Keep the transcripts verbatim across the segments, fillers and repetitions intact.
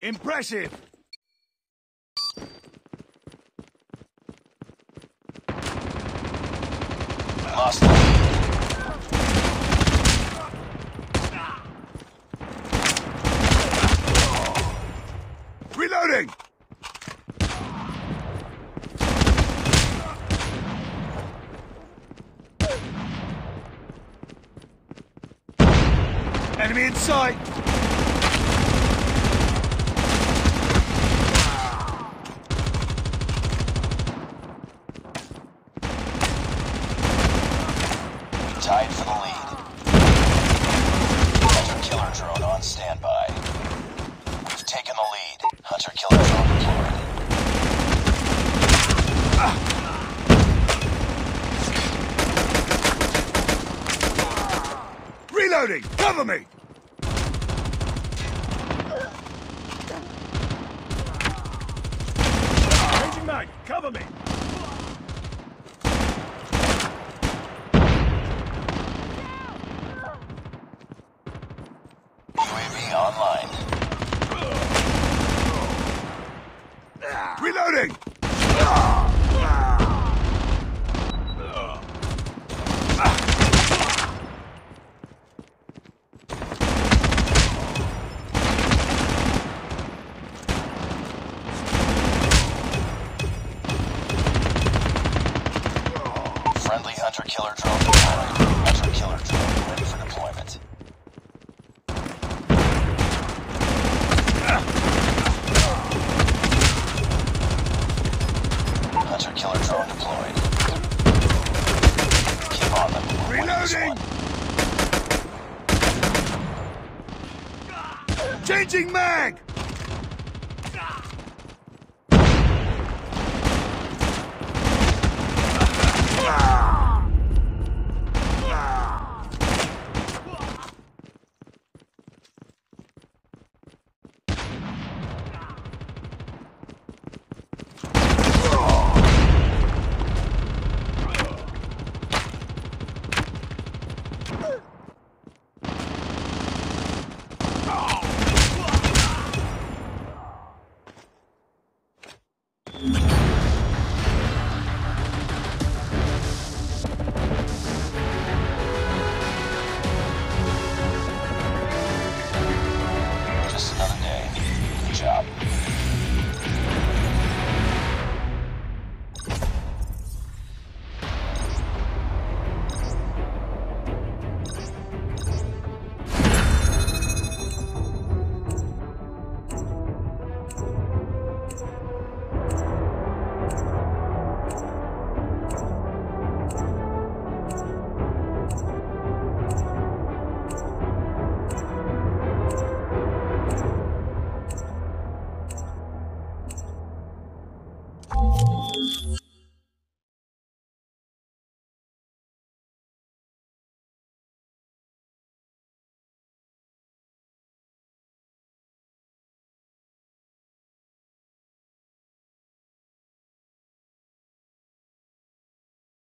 Impressive! Lost. Reloading! Enemy in sight! Tied for the lead. Hunter killer drone on standby. We've taken the lead. Hunter killer drone deployed. Ah. Reloading! Cover me! Changing mag! Cover me! U A V online. Reloading! Friendly hunter killer drone deployed. Hunter killer drone ready for deployment. Killer drone deployed. Keep on them. Reloading! Changing mag! Just another day. Good job.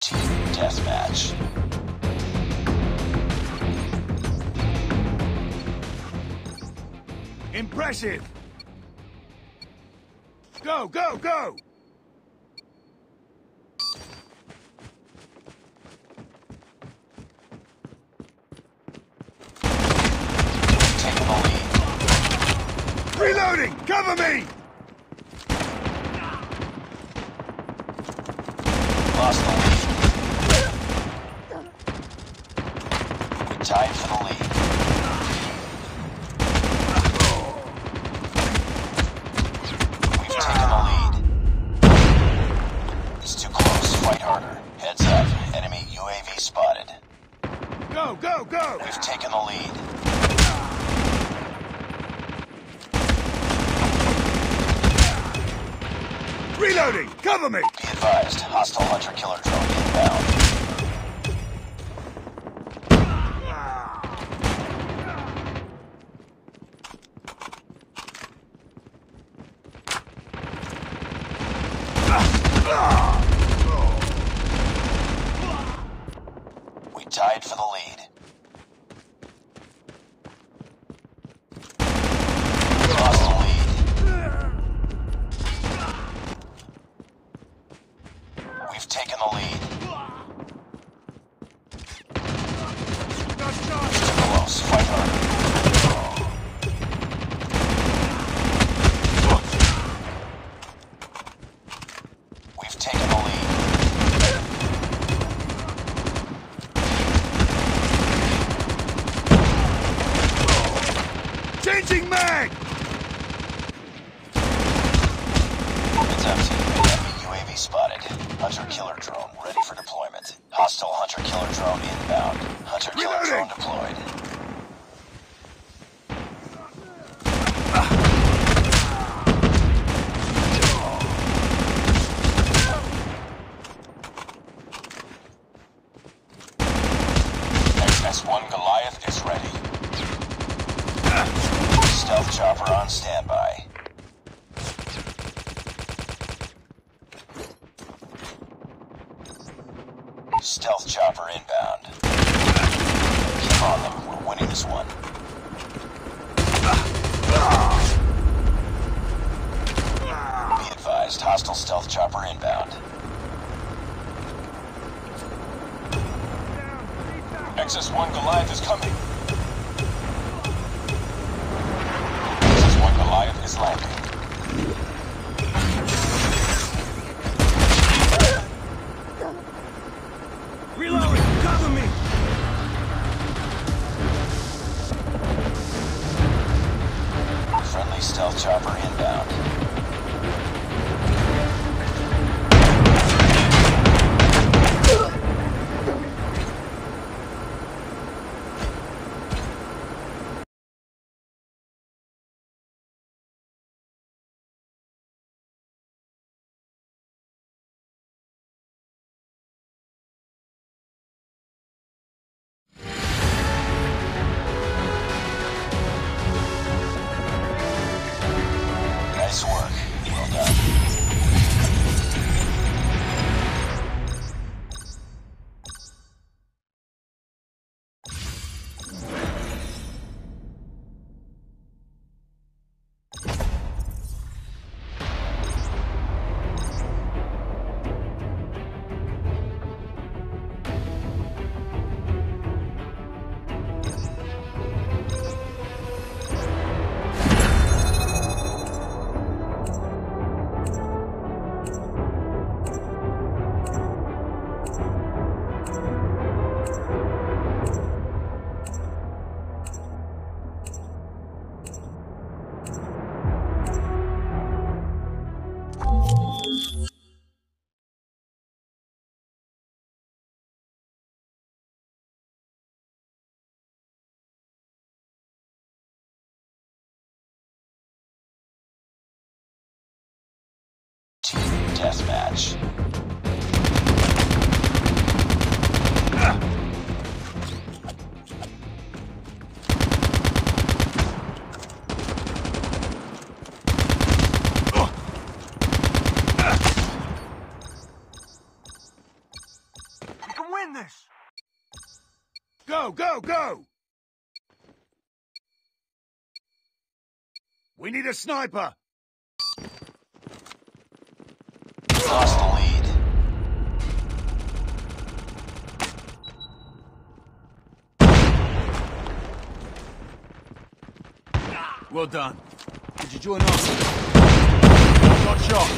Team deathmatch. Impressive. Go, go, go. Taking the lead. Reloading. Cover me. Lost the lead. Tied for the lead. We've taken the lead. It's too close. Fight harder. Heads up. Enemy U A V spotted. Go, go, go! We've taken the lead. Reloading! Cover me! Be advised. Hostile hunter killer drone inbound. We tied for the lead. Lost the lead. Changing mag! Attempts. U A V spotted. Hunter killer drone ready for deployment. Hostile hunter killer drone inbound. Hunter killer drone deployed. S one Goliath is ready. Uh. Stealth chopper on standby. Stealth chopper inbound. Uh. Keep on them. We're winning this one. Uh. Uh. Be advised, hostile stealth chopper inbound. Nexus one Goliath is coming. Nexus one Goliath is landing. Reloading! Cover me! Friendly stealth chopper inbound. Nice work. Well done. Team deathmatch. Uh. Uh. We can win this. Go, go, go. We need a sniper. Lost the lead. Well done. Did you join us? Got shot.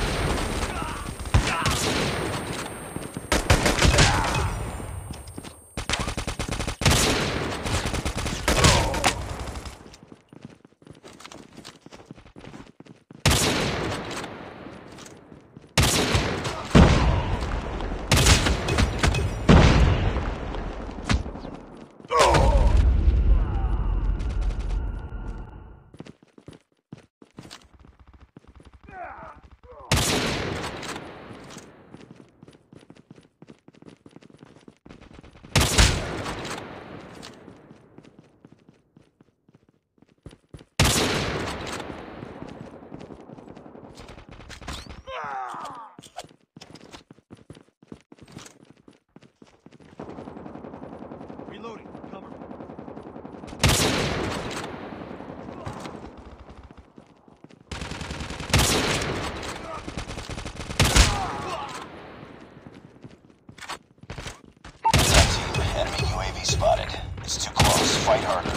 Fight harder.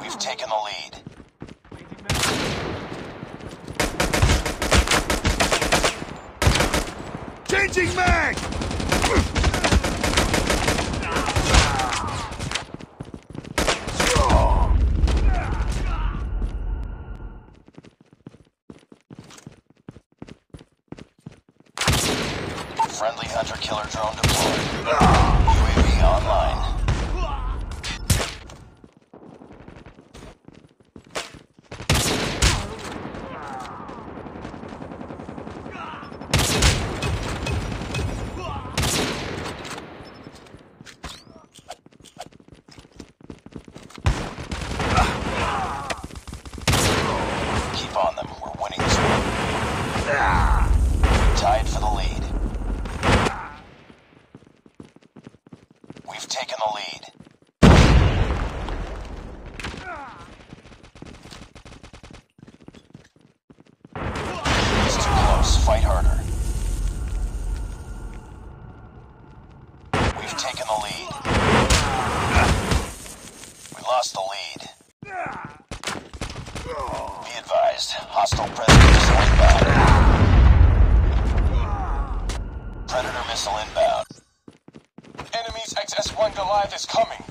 We've taken the lead. Changing mag! Friendly hunter killer drone deployed. U A V online. Predator missile inbound. Enemy's X S one Goliath is coming.